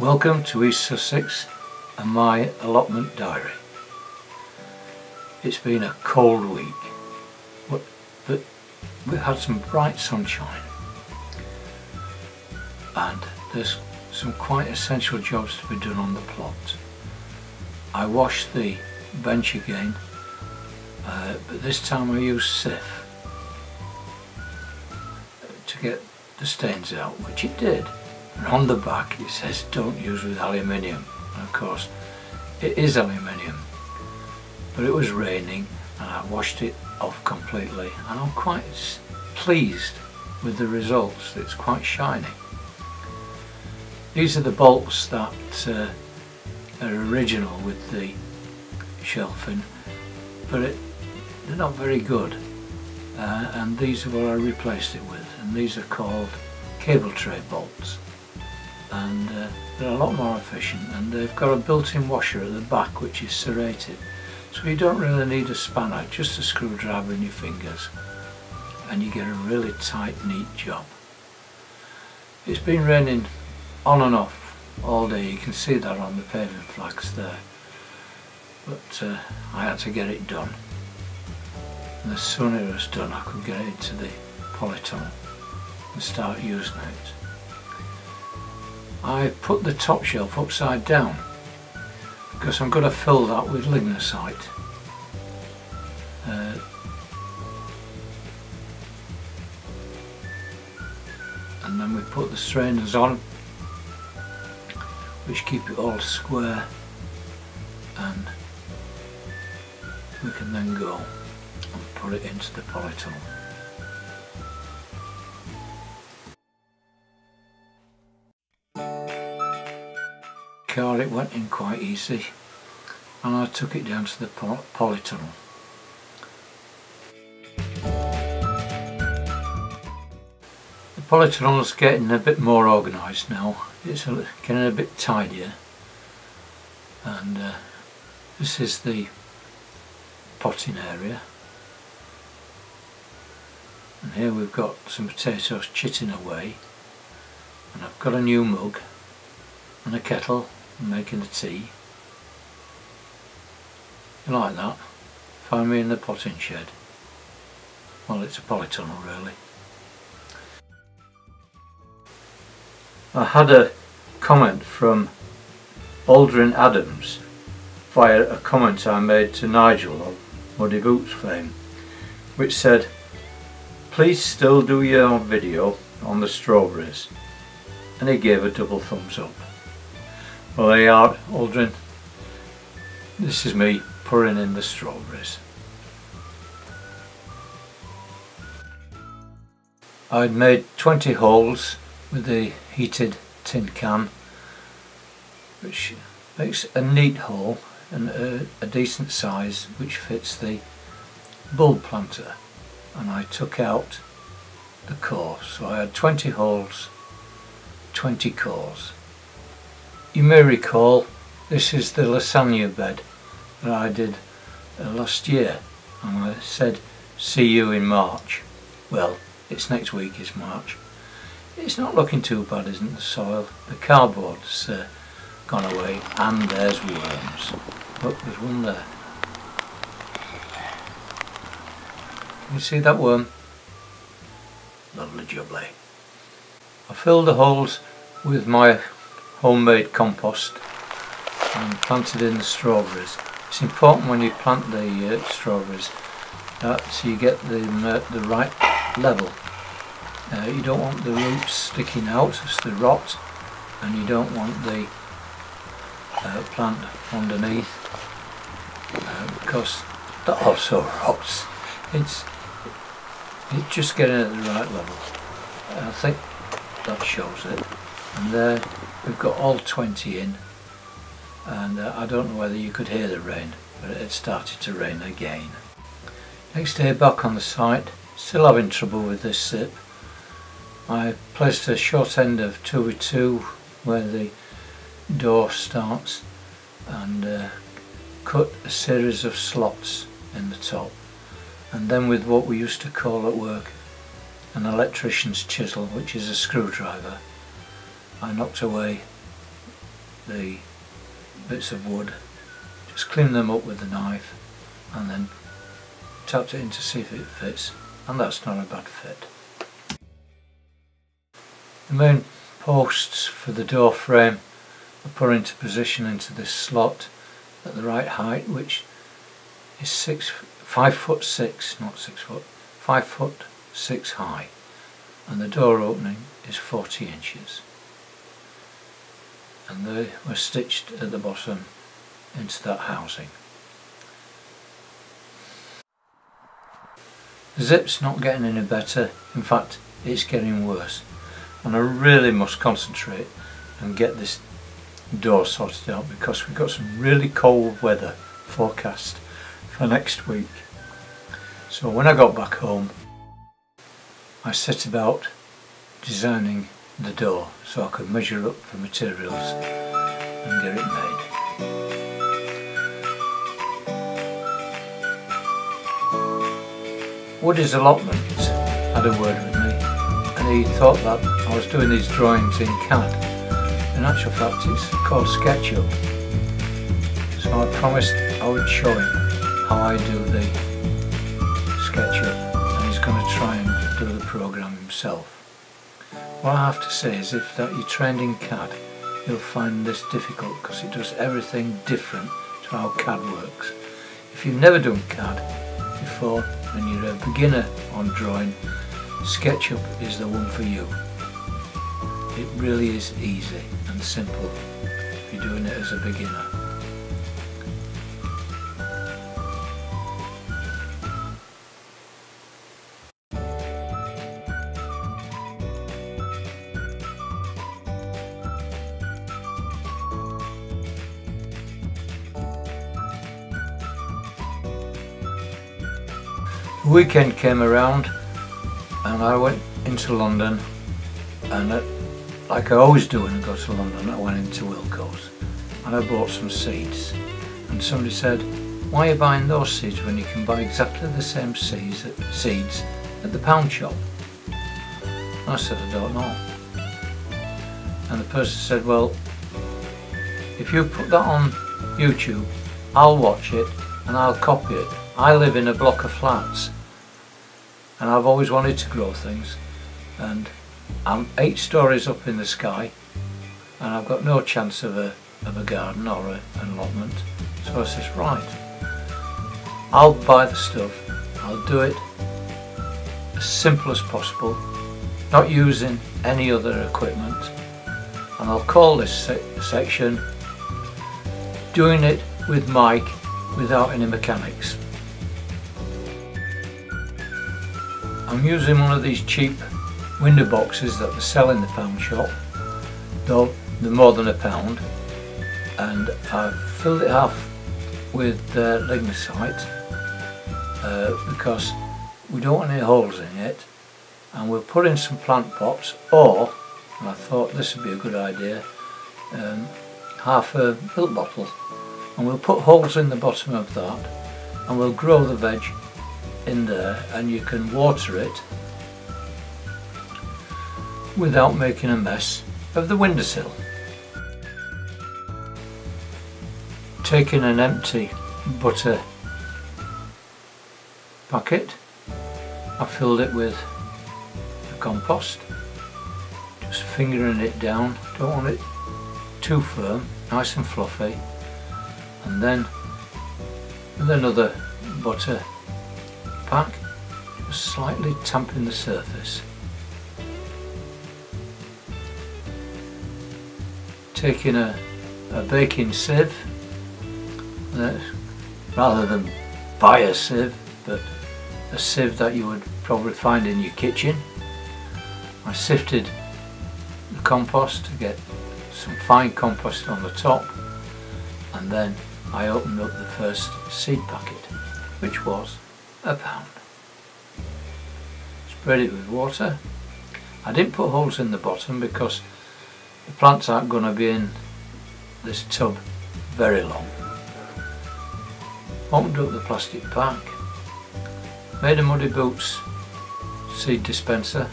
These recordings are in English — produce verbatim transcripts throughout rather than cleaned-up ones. Welcome to East Sussex and my allotment diary. It's been a cold week, but, but we've had some bright sunshine and there's some quite essential jobs to be done on the plot. I washed the bench again, uh, but this time I used C I F to get the stains out, which it did. And on the back it says don't use with aluminium, and of course it is aluminium, but it was raining and I washed it off completely and I'm quite pleased with the results. It's quite shiny. These are the bolts that uh, are original with the shelving, but it, they're not very good, uh, and these are what I replaced it with, and these are called cable tray bolts. And uh, they're a lot more efficient, and they've got a built-in washer at the back which is serrated, so you don't really need a spanner, just a screwdriver and your fingers, and you get a really tight, neat job. It's been raining on and off all day, you can see that on the paving flags there, but uh, I had to get it done, and as soon as it was done I could get it into the polytunnel and start using it. I put the top shelf upside down because I'm going to fill that with lignosite. Uh, and then we put the strainers on, which keep it all square, and we can then go and put it into the polytunnel. Car, it went in quite easy, and I took it down to the poly polytunnel. The polytunnel's getting a bit more organised now. It's getting a bit tidier, and uh, this is the potting area, and here we've got some potatoes chitting away, and I've got a new mug and a kettle making the tea. You like that? Find me in the potting shed. Well, it's a polytunnel really. I had a comment from Aldrin Adams via a comment I made to Nigel of Muddy Boots fame, which said, please still do your video on the strawberries, and he gave a double thumbs up. Well, there you are, Aldrin. This is me pouring in the strawberries. I'd made twenty holes with the heated tin can, which makes a neat hole and a, a decent size, which fits the bulb planter. And I took out the core, so I had twenty holes, twenty cores. You may recall this is the lasagna bed that I did uh, last year, and I said see you in March. Well, it's next week is March. It's not looking too bad, isn't the soil? The cardboard's uh, gone away, and there's worms. Look, there's one there. Can you see that worm? Lovely jubbly. I filled the holes with my homemade compost and planted in the strawberries. It's important when you plant the uh, strawberries that you get them at the right level. Uh, you don't want the roots sticking out as they rot, and you don't want the uh, plant underneath uh, because that also rots. It's, it's just getting at the right level. I think that shows it. And there we've got all twenty in, and uh, I don't know whether you could hear the rain, but it had started to rain again. Next day back on the site, still having trouble with this sip. I placed a short end of two by two where the door starts, and uh, cut a series of slots in the top, and then with what we used to call at work an electrician's chisel, which is a screwdriver, I knocked away the bits of wood, just clean them up with the knife and then tapped it in to see if it fits, and that's not a bad fit. The main posts for the door frame are put into position into this slot at the right height, which is six, five foot six, not six foot, five foot six high, and the door opening is forty inches. And they were stitched at the bottom into that housing. The zip's not getting any better, in fact it's getting worse, and I really must concentrate and get this door sorted out because we've got some really cold weather forecast for next week. So when I got back home I set about designing the door so I could measure up for materials and get it made. Woody's allotments had a word with me and he thought that I was doing these drawings in C A D. In actual fact it's called SketchUp. So I promised I would show him how I do the SketchUp, and he's going to try and do the programme himself. What I have to say is if that you're trained in C A D you'll find this difficult because it does everything different to how C A D works. If you've never done C A D before and you're a beginner on drawing, SketchUp is the one for you. It really is easy and simple if you're doing it as a beginner. The weekend came around and I went into London, and at, like I always do when I go to London, I went into Wilco's and I bought some seeds, and somebody said, why are you buying those seeds when you can buy exactly the same seeds at, seeds at the pound shop? And I said, I don't know. And the person said, well, if you put that on YouTube I'll watch it and I'll copy it. I live in a block of flats and I've always wanted to grow things, and I'm eight stories up in the sky and I've got no chance of a, of a garden or a, an allotment. So I says, right, I'll buy the stuff, I'll do it as simple as possible, not using any other equipment, and I'll call this se section Doing It With Mike Without Any Mechanics. I'm using one of these cheap window boxes that they sell in the pound shop, though they're more than a pound, and I've filled it half with uh, lignosite uh, because we don't want any holes in it, and we'll put in some plant pots, or, and I thought this would be a good idea, um, half a milk bottle, and we'll put holes in the bottom of that and we'll grow the veg in there, and you can water it without making a mess of the windowsill. Taking an empty butter packet, I filled it with the compost, just fingering it down, don't want it too firm, nice and fluffy, and then with another butter pack, just slightly tamping the surface. Taking a, a baking sieve, uh, rather than buy a sieve, but a sieve that you would probably find in your kitchen, I sifted the compost to get some fine compost on the top, and then I opened up the first seed packet, which was a pound. Spread it with water. I didn't put holes in the bottom because the plants aren't going to be in this tub very long. Opened up the plastic pack, made a Muddy Boots seed dispenser,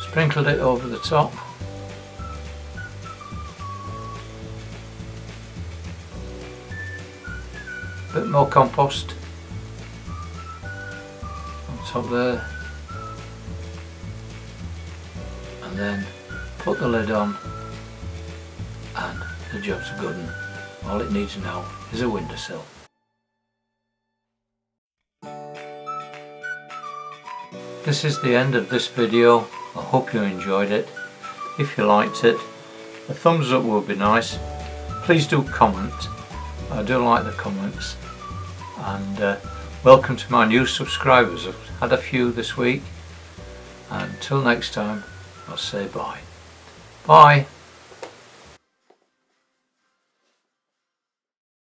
sprinkled it over the top a bit more compost on top there, and then put the lid on, and the job's a good one. All it needs now is a windowsill. This is the end of this video. I hope you enjoyed it. If you liked it, a thumbs up would be nice. Please do comment. I do like the comments. And uh, welcome to my new subscribers. I've had a few this week. And until next time, I'll say bye. Bye.